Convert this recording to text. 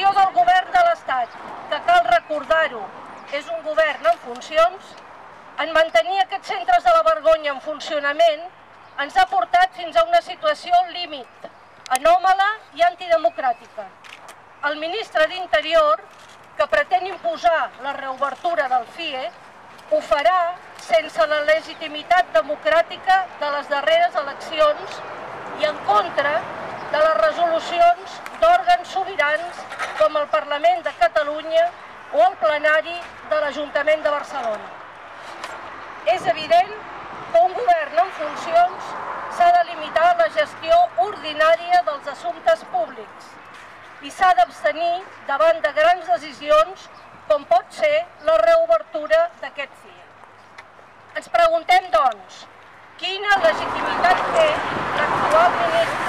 L'acció del govern de l'Estat, que cal recordar-ho, és un govern en funcions, en mantenir aquests centres de la vergonya en funcionament ens ha portat fins a una situació límit, anòmala i antidemocràtica. El ministre d'Interior, que pretén imposar la reobertura del CIE, ho farà sense la legitimitat democràtica de les darreres eleccions i en contra de les resolucions d'òrgans sobirans com el Parlament de Catalunya o el plenari de l'Ajuntament de Barcelona. És evident que un govern en funcions s'ha de limitar a la gestió ordinària dels assumptes públics i s'ha d'abstenir davant de grans decisions com pot ser la reobertura d'aquest CIE. Ens preguntem, doncs, quina legitimitat té l'actual ministre